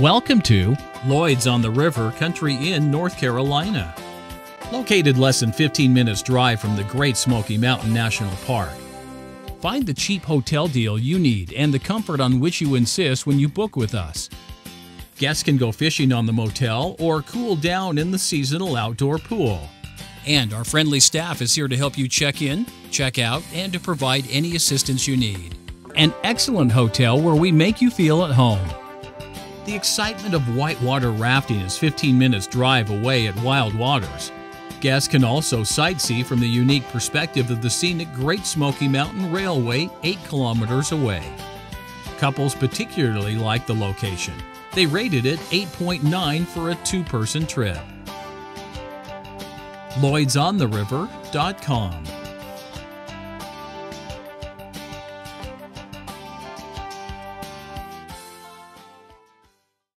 Welcome to Lloyd's on the River Country Inn, North Carolina. Located less than 15 minutes drive from the Great Smoky Mountain National Park. Find the cheap hotel deal you need and the comfort on which you insist when you book with us. Guests can go fishing on the motel or cool down in the seasonal outdoor pool. And our friendly staff is here to help you check in, check out, and to provide any assistance you need. An excellent hotel where we make you feel at home. The excitement of whitewater rafting is 15 minutes drive away at Wild Waters. Guests can also sightsee from the unique perspective of the scenic Great Smoky Mountain Railway 8 kilometers away. Couples particularly like the location. They rated it 8.9 for a two-person trip. LloydsOnTheRiver.com